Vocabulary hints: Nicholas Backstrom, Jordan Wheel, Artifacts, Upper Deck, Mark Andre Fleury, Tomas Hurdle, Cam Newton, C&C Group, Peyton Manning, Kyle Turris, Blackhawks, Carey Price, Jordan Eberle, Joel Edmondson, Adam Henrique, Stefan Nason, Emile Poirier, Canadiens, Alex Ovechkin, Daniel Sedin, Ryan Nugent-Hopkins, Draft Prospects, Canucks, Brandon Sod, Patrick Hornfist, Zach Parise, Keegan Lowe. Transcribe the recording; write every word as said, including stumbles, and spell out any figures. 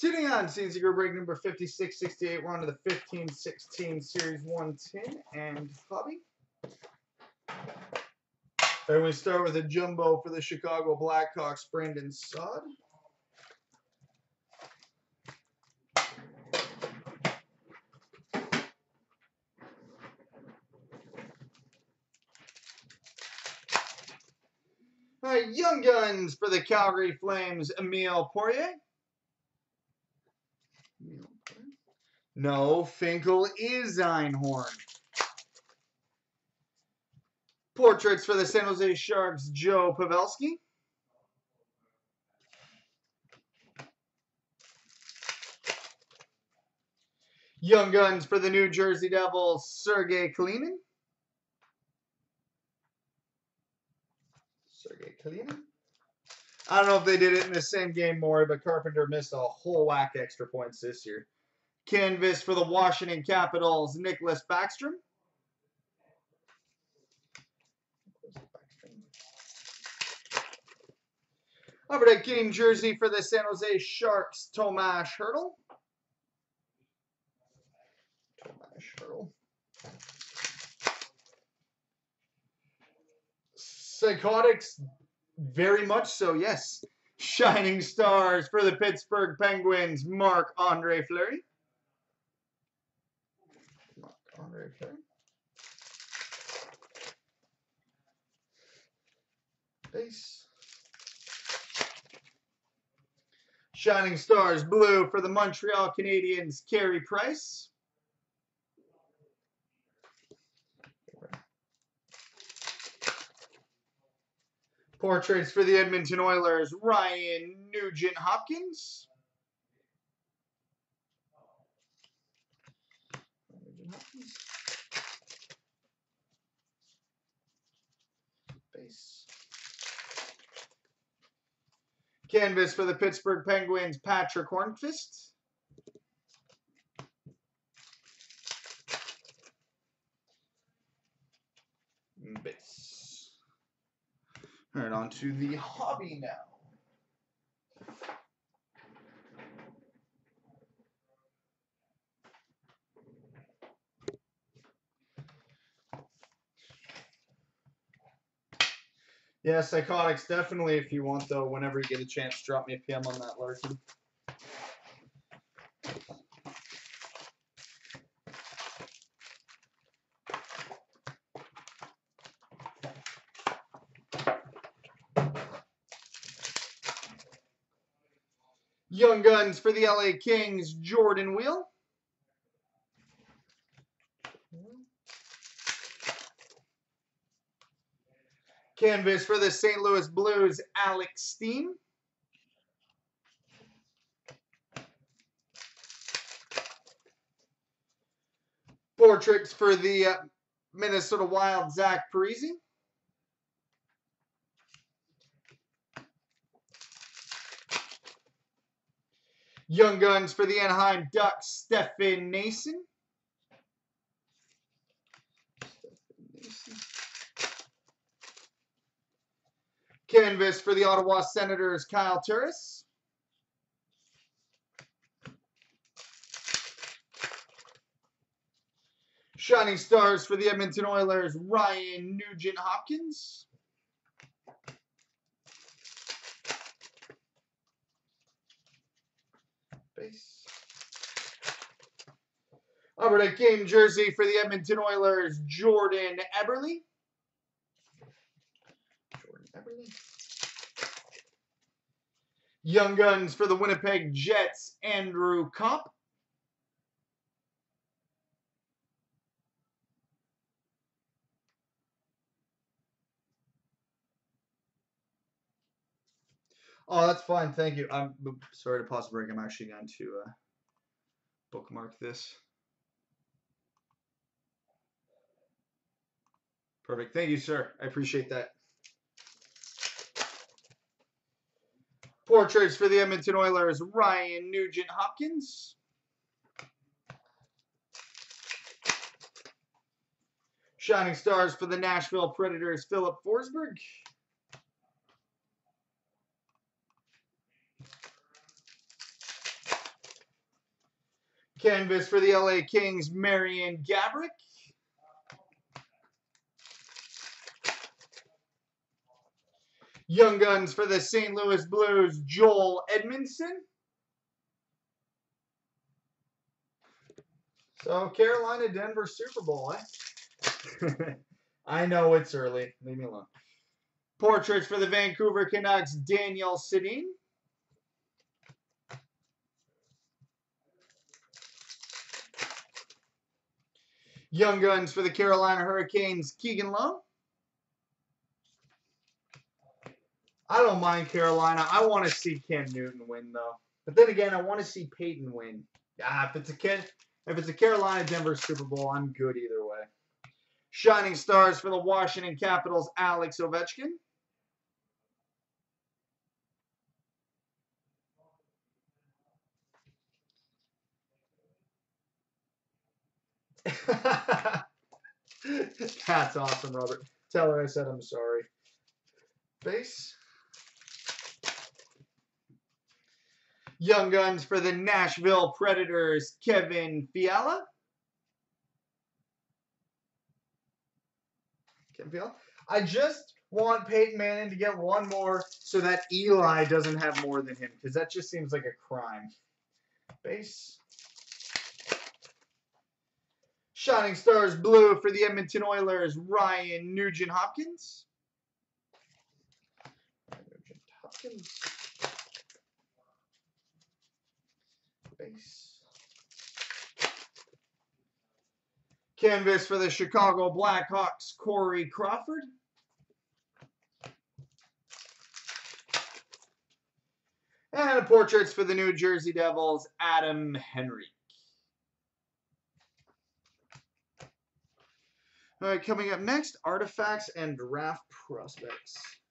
Tuning on C and C Group break number fifty-six sixty-eight. We're on to the fifteen sixteen Series one ten. And Bobby. And we start with a jumbo for the Chicago Blackhawks, Brandon Sod. All right, Young Guns for the Calgary Flames, Emile Poirier. No, Finkel is Einhorn. Portraits for the San Jose Sharks, Joe Pavelski. Young Guns for the New Jersey Devils, Sergey Kalinin. Sergey Kalinin. I don't know if they did it in the same game, Maury, but Carpenter missed a whole whack extra points this year. Canvas for the Washington Capitals, Nicholas Backstrom. Upper-deck game jersey for the San Jose Sharks, Tomas Hurdle. Tomas Hurdle. Psychotics, very much so, yes. Shining Stars for the Pittsburgh Penguins, Mark Andre Fleury. Mark Andre Fleury. Base. Shining Stars blue for the Montreal Canadiens, Carey Price. Portraits for the Edmonton Oilers, Ryan Nugent-Hopkins. Base. Canvas for the Pittsburgh Penguins, Patrick Hornfist. Base. All right, on to the hobby now. Yeah, Psychotics, definitely, if you want, though, whenever you get a chance, drop me a P M on that, Larson. Young Guns for the L A Kings, Jordan Wheel. Canvas for the Saint Louis Blues, Alex Steen. Portraits for the uh, Minnesota Wild, Zach Parise. Young Guns for the Anaheim Ducks, Stefan Nason. Canvas for the Ottawa Senators, Kyle Turris. Shining Stars for the Edmonton Oilers, Ryan Nugent-Hopkins. Base. Upper Deck game jersey for the Edmonton Oilers, Jordan Eberle. Jordan Eberle. Young Guns for the Winnipeg Jets, Andrew Komp. Oh, that's fine. Thank you. I'm sorry to pause the break. I'm actually going to uh, bookmark this. Perfect. Thank you, sir. I appreciate that. Portraits for the Edmonton Oilers, Ryan Nugent-Hopkins. Shining Stars for the Nashville Predators, Philip Forsberg. Canvas for the L A Kings, Marian Gaborik. Young Guns for the Saint Louis Blues, Joel Edmondson. So Carolina, Denver, Super Bowl, eh? I know it's early. Leave me alone. Portraits for the Vancouver Canucks, Daniel Sedin. Young Guns for the Carolina Hurricanes, Keegan Lowe. I don't mind Carolina. I want to see Cam Newton win, though. But then again, I want to see Peyton win. Ah, if it's a kid, if it's a Carolina-Denver Super Bowl, I'm good either way. Shining Stars for the Washington Capitals, Alex Ovechkin. That's awesome, Robert. Tell her I said I'm sorry. Base. Young Guns for the Nashville Predators, Kevin Fiala. Kevin Fiala. I just want Peyton Manning to get one more so that Eli doesn't have more than him, because that just seems like a crime. Base. Shining Stars Blue for the Edmonton Oilers, Ryan Nugent-Hopkins. Nugent-Hopkins. Base. Canvas for the Chicago Blackhawks, Corey Crawford. And portraits for the New Jersey Devils, Adam Henrique. All right, coming up next, Artifacts and Draft Prospects.